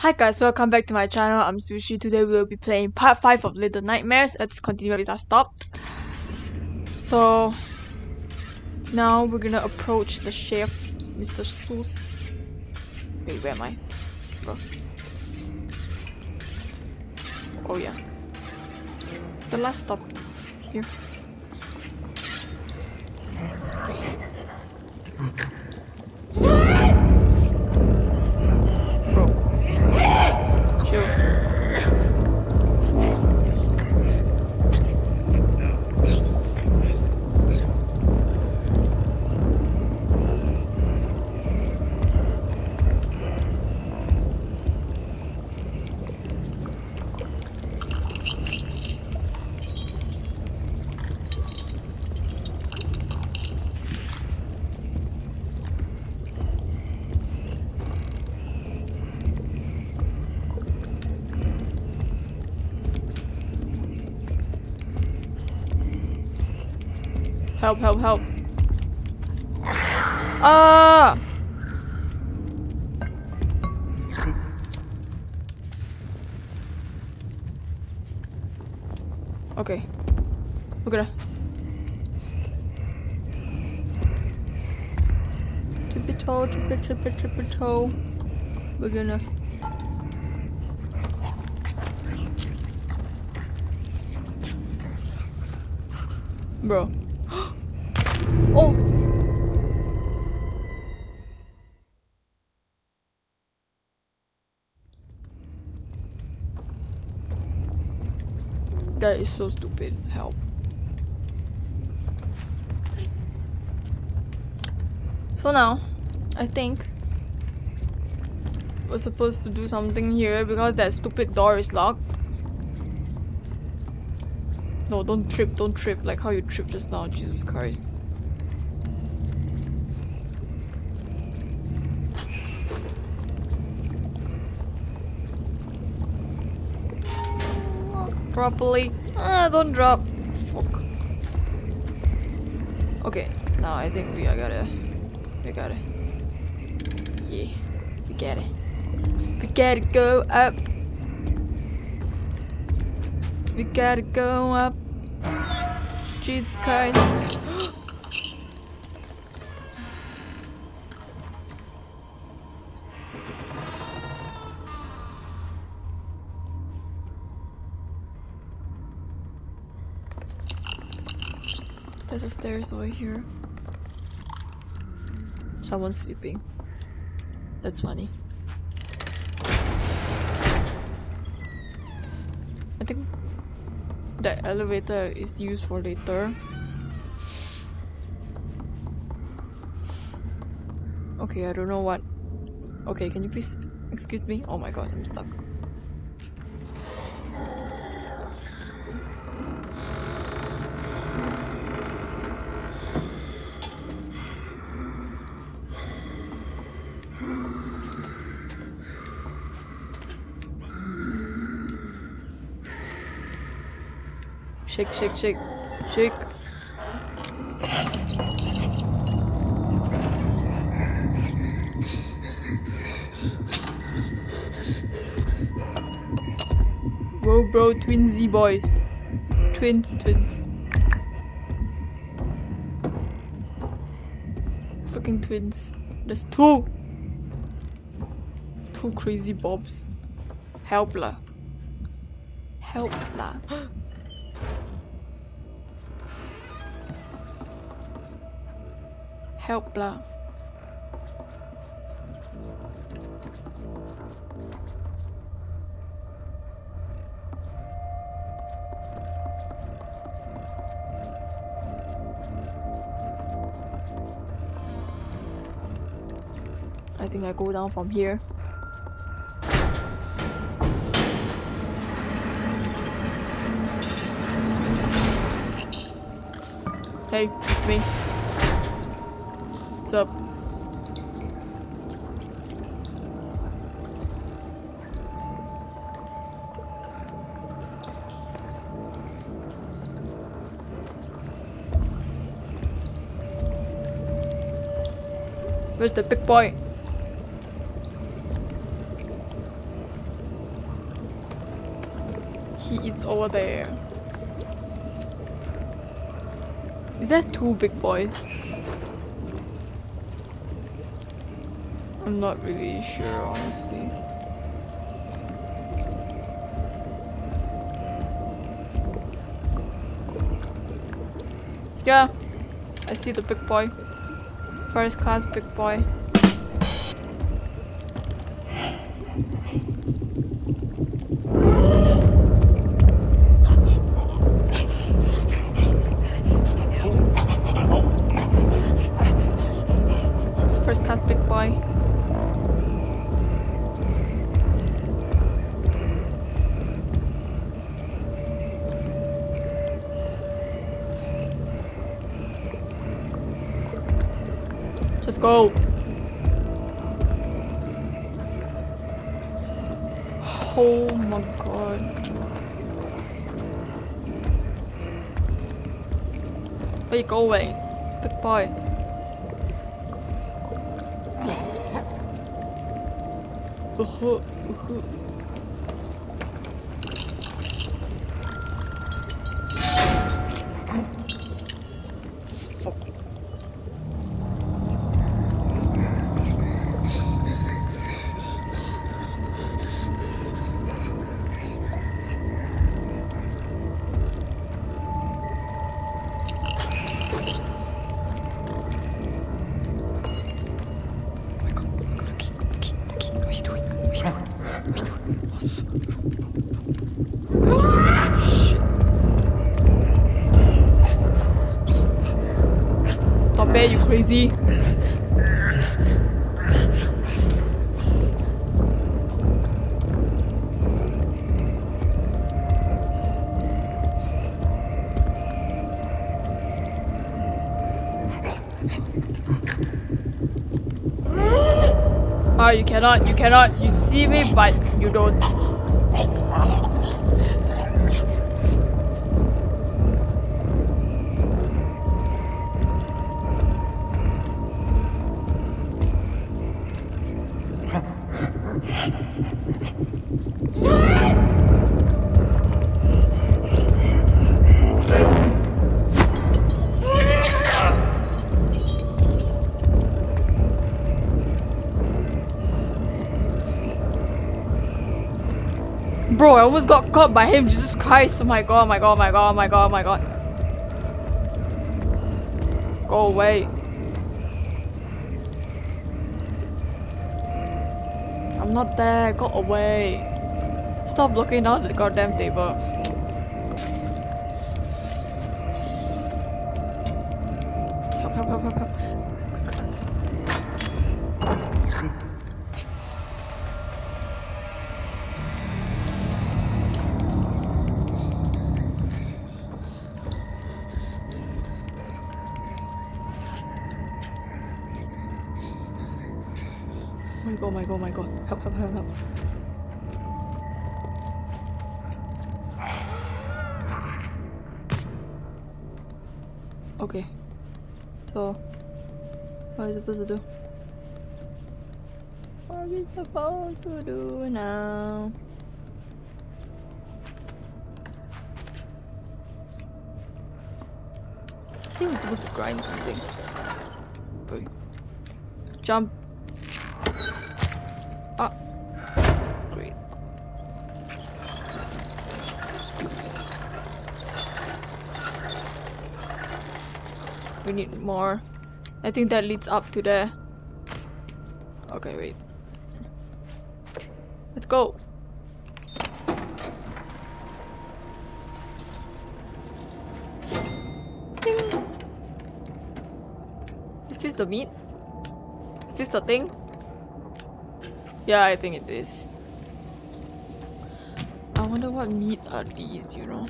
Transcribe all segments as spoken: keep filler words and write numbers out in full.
Hi guys, welcome back to my channel. I'm Sushi. Today we will be playing part five of Little Nightmares. Let's continue with our stop. So now we're gonna approach the chef, Mister Seuss. Wait, where am I? Bro. Oh yeah. The last stop is here. Help, help, help. Ah! Okay. We're gonna. Tippy toe, tippy, tippy, tippy toe. We're gonna. Bro. Oh! That is so stupid. Help. So now, I think we're supposed to do something here because that stupid door is locked. No, don't trip, don't trip like how you tripped just now, Jesus Christ. Properly. Ah, don't drop. Fuck. Okay, now I think we gotta. We gotta. Yeah. We gotta. We gotta go up. We gotta go up. Jesus Christ. There's a stairs over here. Someone's sleeping. That's funny. I think the elevator is used for later. Okay, I don't know what. Okay, can you please excuse me? Oh my god, I'm stuck. Shake, shake, shake, shake. Bro, bro, twinsy boys. Twins, twins. Freaking twins. There's two. Two crazy bobs. Help la. Help la. Help lah. I think I go down from here. Hey, it's me. Up. Where's the big boy? he is over there. Is that two big boys? I'm not really sure, honestly. Yeah, I see the big boy. First class big boy. First class big boy. Just go. Oh my god. Where are you going? Big boy. Uh-huh, uh-huh. Stop it, you crazy. Oh, you cannot, you cannot, you see me but you don't. Bro, I almost got caught by him, Jesus Christ. Oh my god, oh my god, oh my god, oh my god, oh my god. Go away. I'm not there, go away. Stop looking down the goddamn table. Help, help, help, help, help. Oh my god, oh my god, help, help, help, help. Okay, so what are we supposed to do? What are we supposed to do now? I think we're supposed to grind something. Jump. Ah, great. We need more. I think that leads up to there. Okay, wait. Let's go. Ding. Is this the meat? Is this the thing? Yeah, I think it is. I wonder what meat are these, you know?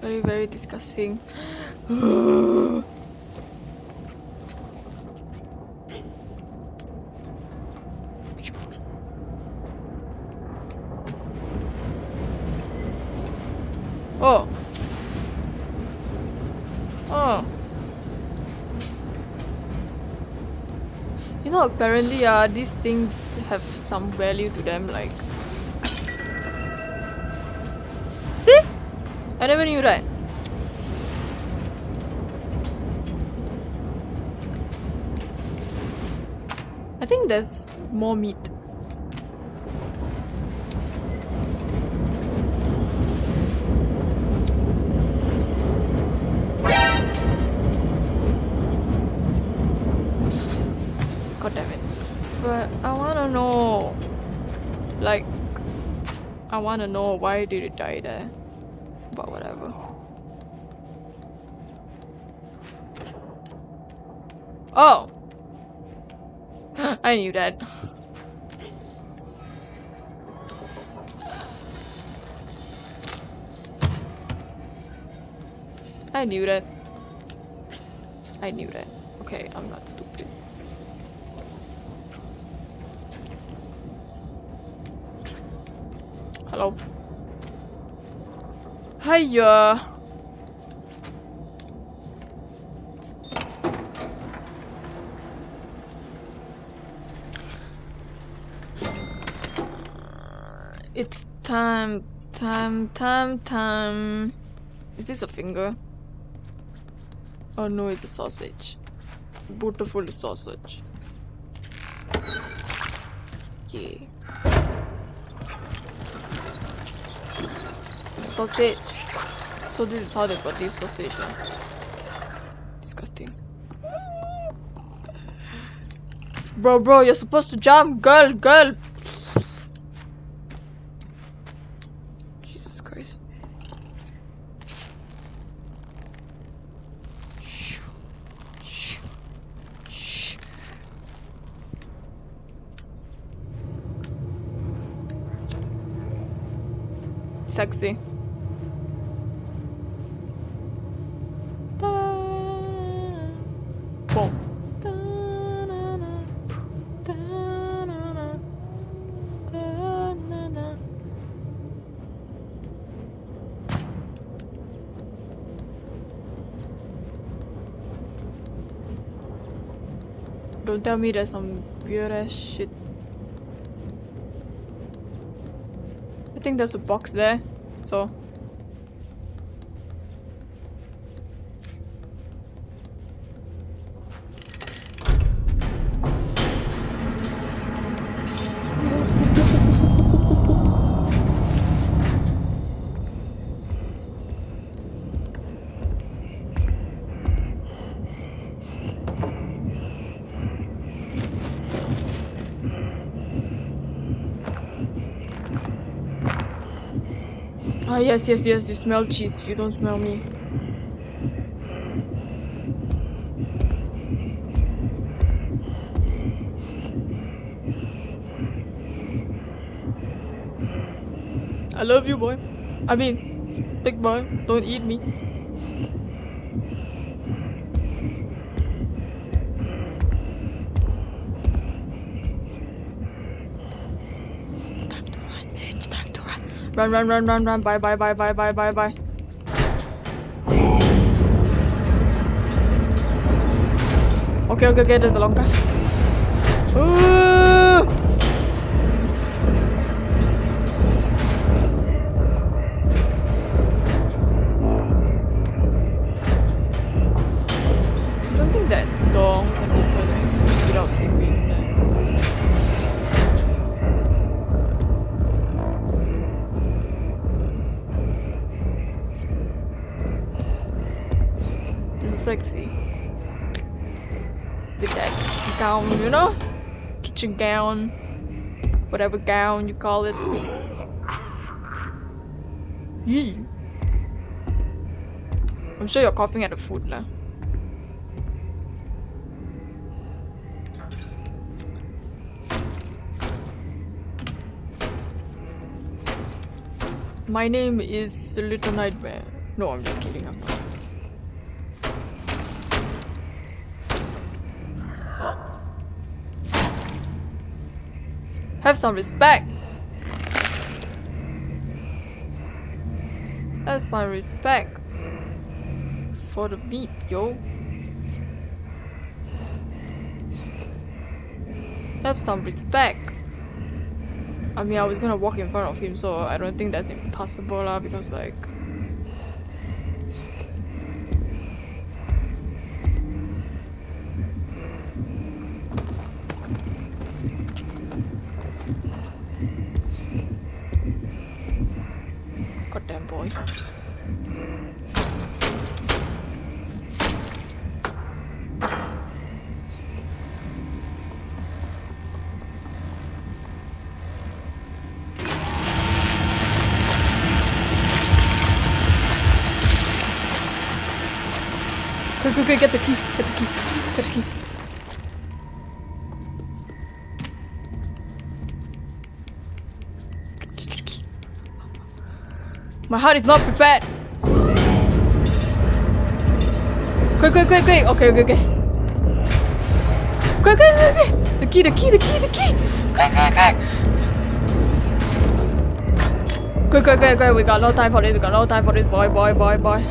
Very, very disgusting. Oh! Oh! You know, apparently uh, these things have some value to them, like... See? I never knew that. I think there's more meat. God damn it. But I wanna know. Like, I wanna know why did it die there. But whatever. Oh! I knew that. I knew that. I knew that. Okay, I'm not stupid. Hello. Hiya. It's time, time, time, time. Is this a finger? Oh no, it's a sausage. Beautiful sausage. Yeah. Sausage. So this is how they got this sausage now. Disgusting. Bro, bro, you're supposed to jump. Girl, girl. Sexy. Boom. Don't tell me there's some weird ass shit. I think there's a box there, so ah, yes, yes, yes, you smell cheese, you don't smell me. I love you, boy. I mean, big boy, don't eat me. Run, run, run, run, run, bye, bye, bye, bye, bye, bye, bye. Okay, okay, okay, there's the long guy. Ooh! I don't think that door can open without him being there. Sexy with that gown, you know, kitchen gown, whatever gown you call it. Yee. I'm sure you're coughing at the food now. My name is Little Nightmare. No, I'm just kidding. I'm not. Have some respect. That's my respect for the beat, yo. Have some respect. I mean, I was gonna walk in front of him, so I don't think that's impossible lah, because like... Goddamn boy. Go, go, get the key, get the key, get the key. Get the key. My heart is not prepared. Quick, quick, quick, quick. Okay, okay, okay. Quick, quick, quick, quick. The key, the key, the key, the key. Quick, quick, quick. Quick, quick, quick, quick. We got no time for this. We got no time for this. Boy, boy, boy, boy.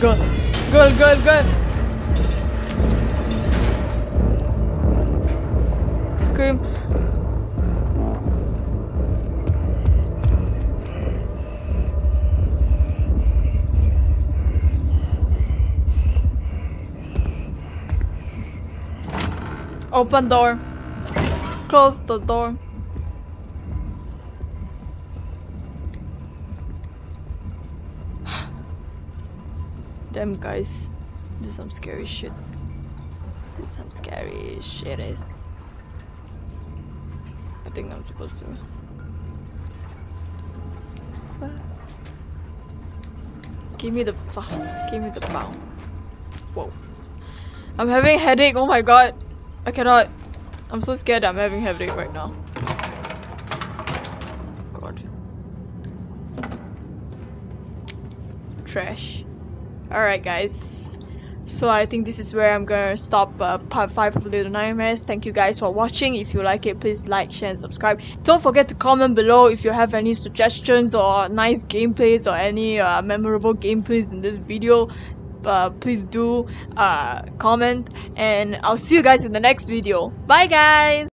Go. Girl, girl, girl. Scream. Open door. Close the door. Damn guys, this is some scary shit. This is some scary shit is. I think I'm supposed to. But give me the bounce. Give me the bounce. Whoa. I'm having headache. Oh my god. I cannot. I'm so scared that I'm having headache right now. God. Trash. Alright guys, so I think this is where I'm gonna stop uh, part five of Little Nightmares. Thank you guys for watching. If you like it, please like, share and subscribe. Don't forget to comment below if you have any suggestions or nice gameplays or any uh, memorable gameplays in this video. Uh, please do uh, comment, and I'll see you guys in the next video. Bye guys!